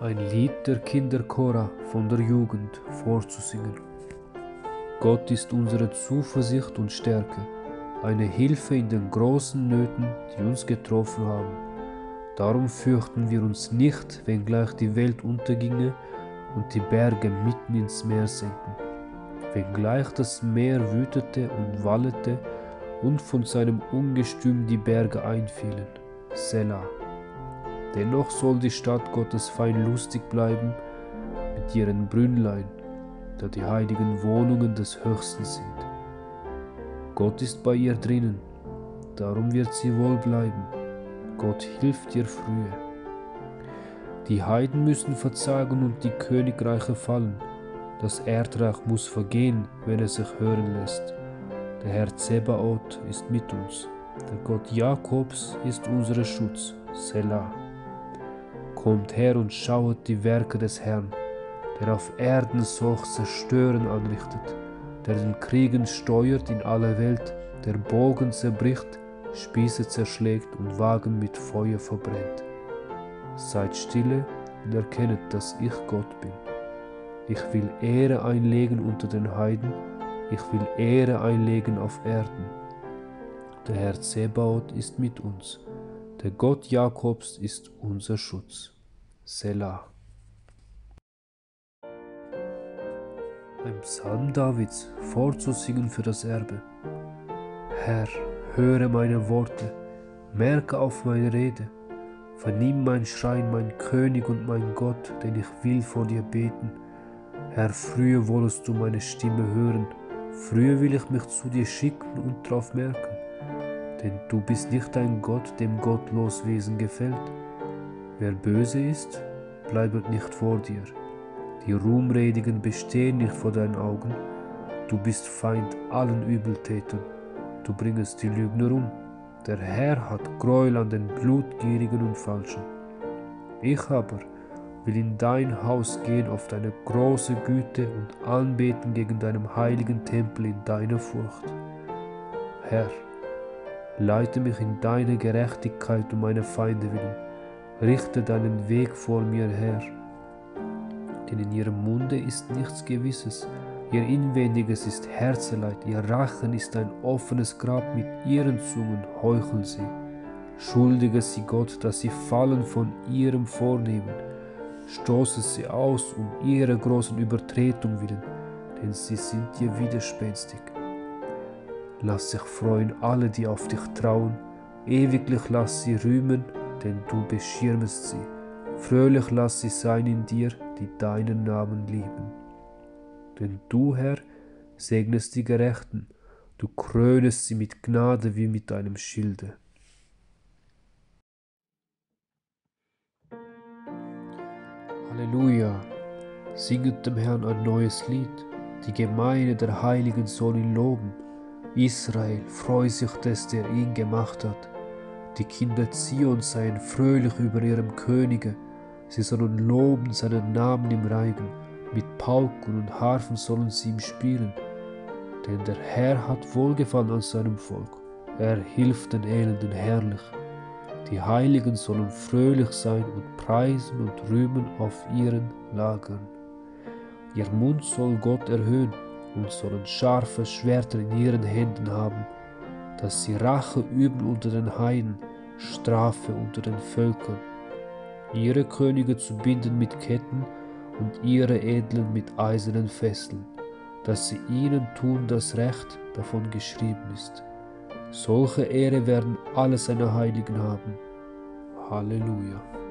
ein Lied der Kinderchora von der Jugend vorzusingen. Gott ist unsere Zuversicht und Stärke, eine Hilfe in den großen Nöten, die uns getroffen haben. Darum fürchten wir uns nicht, wenngleich die Welt unterginge und die Berge mitten ins Meer senken, wenngleich das Meer wütete und wallete und von seinem Ungestüm die Berge einfielen. Selah. Dennoch soll die Stadt Gottes fein lustig bleiben mit ihren Brünnlein, da die heiligen Wohnungen des Höchsten sind. Gott ist bei ihr drinnen, darum wird sie wohl bleiben. Gott hilft ihr frühe. Die Heiden müssen verzagen und die Königreiche fallen. Das Erdreich muss vergehen, wenn es sich hören lässt. Der Herr Zebaoth ist mit uns. Der Gott Jakobs ist unser Schutz. Selah. Kommt her und schaut die Werke des Herrn, der auf Erden solch Zerstören anrichtet, der den Kriegen steuert in aller Welt, der Bogen zerbricht, Spieße zerschlägt und Wagen mit Feuer verbrennt. Seid stille und erkennet, dass ich Gott bin. Ich will Ehre einlegen unter den Heiden, ich will Ehre einlegen auf Erden. Der Herr Zebaoth ist mit uns, der Gott Jakobs ist unser Schutz. Selah. Ein Psalm Davids vorzusingen für das Erbe. Herr, höre meine Worte, merke auf meine Rede, vernimm mein Schrein, mein König und mein Gott, denn ich will vor dir beten. Herr, frühe wollest du meine Stimme hören, frühe will ich mich zu dir schicken und drauf merken. Denn du bist nicht ein Gott, dem gottlos Wesen gefällt. Wer böse ist, bleibet nicht vor dir. Die Ruhmredigen bestehen nicht vor deinen Augen. Du bist Feind allen Übeltätern. Du bringest die Lügner um. Der Herr hat Gräuel an den Blutgierigen und Falschen. Ich aber will in dein Haus gehen auf deine große Güte und anbeten gegen deinem heiligen Tempel in deiner Furcht. Herr, leite mich in deine Gerechtigkeit um meine Feinde willen. Richte deinen Weg vor mir her. Denn in ihrem Munde ist nichts Gewisses. Ihr Inwendiges ist Herzeleid, ihr Rachen ist ein offenes Grab, mit ihren Zungen heucheln sie. Schuldige sie Gott, dass sie fallen von ihrem Vornehmen. Stoße sie aus um ihrer großen Übertretung willen, denn sie sind dir widerspenstig. Lass sich freuen alle, die auf dich trauen, ewiglich lass sie rühmen, denn du beschirmest sie. Fröhlich lass sie sein in dir, die deinen Namen lieben. Denn du, Herr, segnest die Gerechten, du krönest sie mit Gnade wie mit deinem Schilde. Halleluja! Singet dem Herrn ein neues Lied, die Gemeinde der Heiligen soll ihn loben. Israel, freue sich des, der ihn gemacht hat. Die Kinder Zion seien fröhlich über ihrem Könige, sie sollen loben seinen Namen im Reigen, mit Pauken und Harfen sollen sie ihm spielen. Denn der Herr hat Wohlgefallen an seinem Volk, er hilft den Elenden herrlich. Die Heiligen sollen fröhlich sein und preisen und rühmen auf ihren Lagern. Ihr Mund soll Gott erhöhen und sollen scharfe Schwerter in ihren Händen haben, dass sie Rache üben unter den Heiden, Strafe unter den Völkern, ihre Könige zu binden mit Ketten und ihre Edlen mit eisernen Fesseln, dass sie ihnen tun das Recht, davon geschrieben ist. Solche Ehre werden alle seine Heiligen haben. Halleluja.